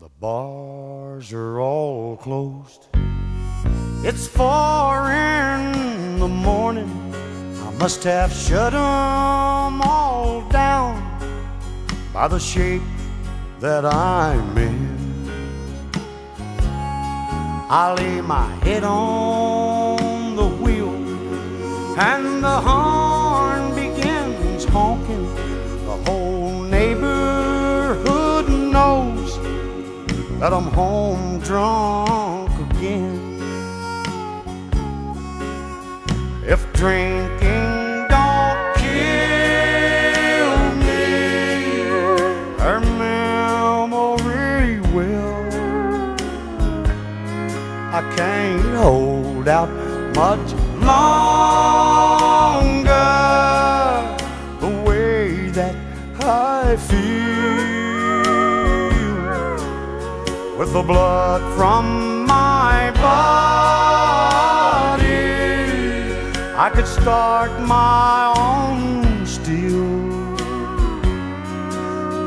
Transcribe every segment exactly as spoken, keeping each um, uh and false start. The bars are all closed. It's four in the morning. I must have shut them all down by the shape that I'm in. I lay my head on the wheel and the horn begins honking. The whole neighborhood knows that I'm home drunk again. If drinking don't kill me, her memory will. I can't hold out much longer the way that I feel. With the blood from my body, I could start my own steel.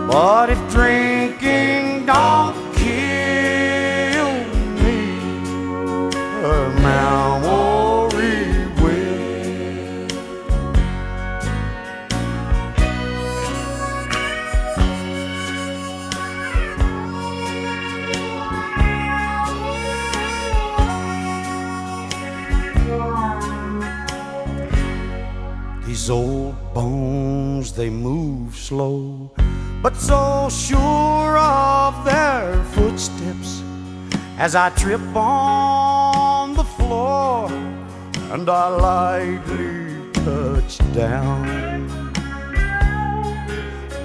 But if drinking don't kill me, her memory . These old bones, they move slow, but so sure of their footsteps, as I trip on the floor and I lightly touch down.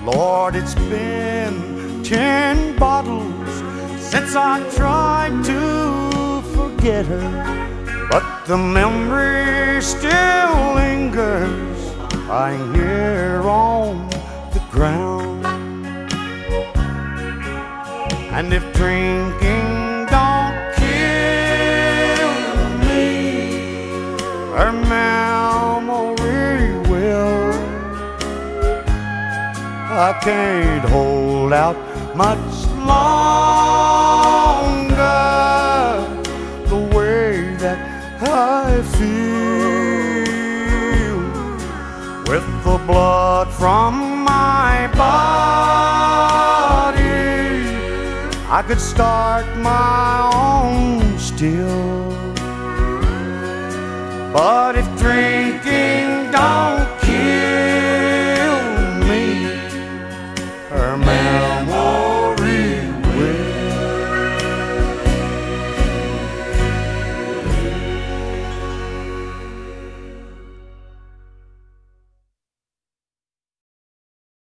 Lord, it's been ten bottles since I tried to forget her, but the memory still lingers. I hear on the ground. And if drinking don't kill me, her memory will. I can't hold out much longer the way that I feel. With the blood from my body, I could start my own still. But if drinking don't